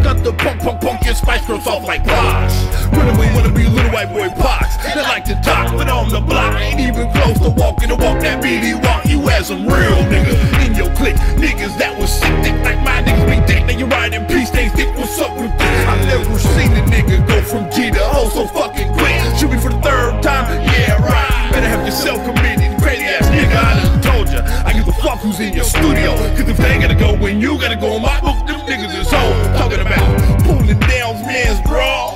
stunt the punk Spice Girls off like Bosh. Really we wanna be little white boy pox. They like to talk, but on the block ain't even close to walking the walk that BD walk. You as some real nigga in your clique, niggas that was sick dick like my niggas be dick. Now you ride in peace, they stick. What's up with this? I've never seen a nigga go from G to O so fucking quick. Shoot me for the third time, yeah right. Better have yourself committed, crazy ass nigga. I done told ya, I give a fuck who's in your studio. Cause if they gotta go when you gotta go, my book them niggas is home. Talking about pulling down men's bra.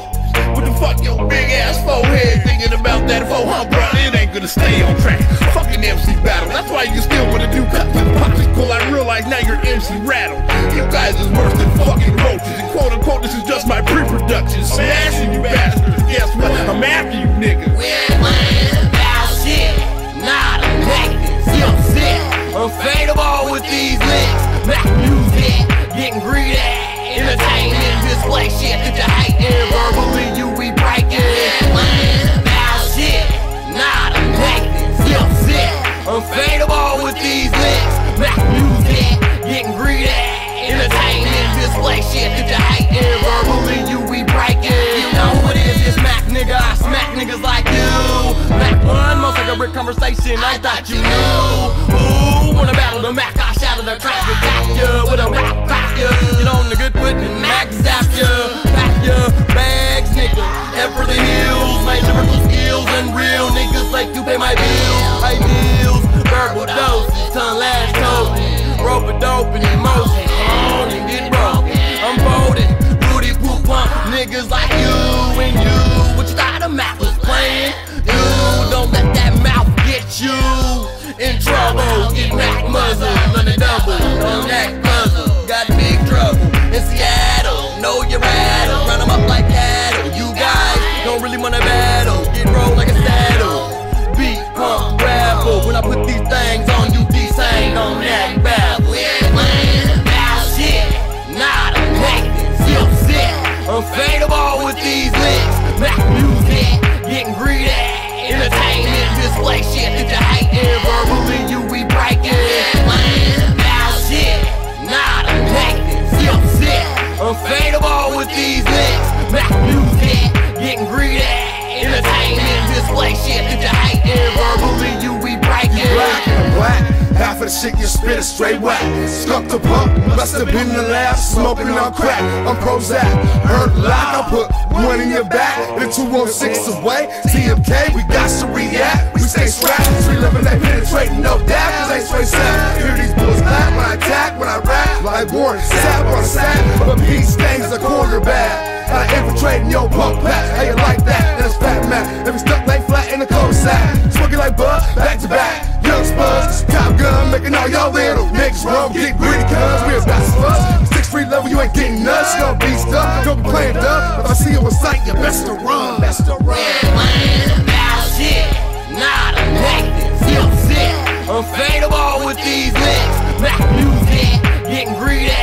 What the fuck your big ass forehead thinking about that for, huh, bro? It ain't gonna stay on track. Fucking MC battle, that's why you still wanna do cut with popsicle. I realize now you're MC rattle. You guys is worse than fucking roaches. And quote unquote, this is just my pre-production. Smashing you bastards. Guess what? I'm after you niggas. We ain't playing about shit, not a practice. I'm sick, unfadable with these licks. Mac music, getting greedy, entertainment, display shit that you hate and verbally you be breaking. About shit, not a practice. I'm sick, unfadable with these licks. Mac music, getting greedy, entertainment, display shit that you hate and verbally you be breaking. You know what it is, it's Mac nigga, I smack niggas like you. Mac One, most like a brick conversation, I thought you knew. Ooh, wanna battle the Mac, I shadow the crack attack ya with a rap crack ya. Get on the good foot and Mac zap ya. Pack ya bags, nigga, and for the hills. My lyrical skills unreal, niggas like you pay my bills. My deals, verbal dose, tongue lash toes, rope a dope and emotion. On and get broken, I'm bolded, booty poop pump, niggas like you and you. What you thought a Mac was playing? You don't let that mouth get you in trouble. Get Mac muzzle, on the double, on that muzzle. Got big trouble in Seattle. Know your rattle, round them up like cattle. You guys don't really wanna battle. Get rolled like a saddle. Beat pump gravel. When I put these things on you, these ain't on that battle. We ain't playing about shit, not a practice. I'm sick, unfadable with these licks. Mac music, getting greedy, entertainment, display shit that you hate and verbally you be breaking. About shit, not a practice. I'm sick, unfadable with these licks. Mac music, getting greedy, entertainment, display shit that you hate and verbally you be breaking. Black. Half of the shit you spit is straight whack. Skunk to pump, must have been the last. Smoking on crack, I'm Prozac. Hurt like I put one in your back. The 216 away, TMK, we got to react. We stay strapped, 311 they penetrating, no doubt. Cause they straight sap, hear these bulls clap. When I attack, when I rap, like Warren, sap on sack. But Pete Stain's a quarterback. I infiltrating your pump pack. How you like that? That's Fat Mac. Every stuck lay flat in the cul-de-sac. Smoking like Bud, back to back. Young Spuds, Top Gun, making all y'all little niggas wrong. Get greedy, cuz we about to fuss. 6'3" level, you ain't getting nuts. Don't be stuck, don't be playing dumb. If I see you in sight, you best to run. Best to run. Yeah, playing about shit, not a practice. I'm sick, unfadable with these licks. Mac music, getting greedy,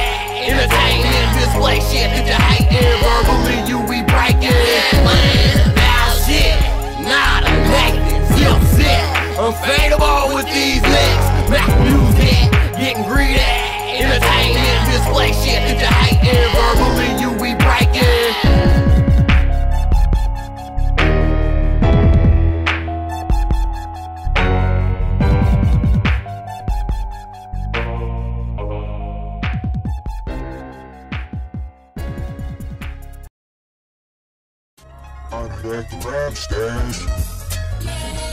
entertainment, display shit that you hate and verbally you be breaking. Yeah, playing about shit, not a practice. I'm sick, unfadable with these licks. Mac music, getting greedy, entertainment, display shit that you hate and verbally you be breaking. I'm back to rap stage.